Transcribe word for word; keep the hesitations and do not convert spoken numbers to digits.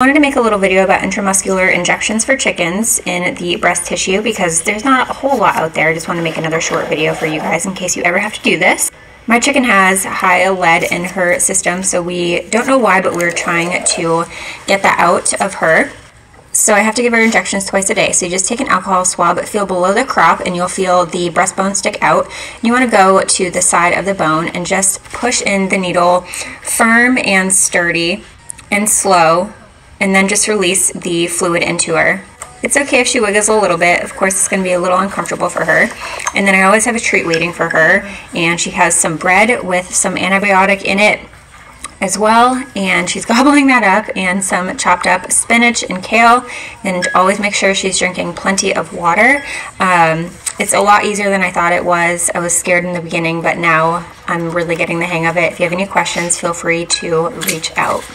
I wanted to make a little video about intramuscular injections for chickens in the breast tissue because there's not a whole lot out there. I just want to make another short video for you guys in case you ever have to do this. My chicken has high lead in her system, so we don't know why, but we're trying to get that out of her. So I have to give her injections twice a day. So you just take an alcohol swab, feel below the crop, and you'll feel the breastbone stick out. You want to go to the side of the bone and just push in the needle firm and sturdy and slow, and then just release the fluid into her. It's okay if she wiggles a little bit. Of course, it's going to be a little uncomfortable for her. And then I always have a treat waiting for her, and she has some bread with some antibiotic in it as well, and she's gobbling that up, and some chopped up spinach and kale, and always make sure she's drinking plenty of water. Um, it's a lot easier than I thought it was. I was scared in the beginning, but now I'm really getting the hang of it. If you have any questions, feel free to reach out.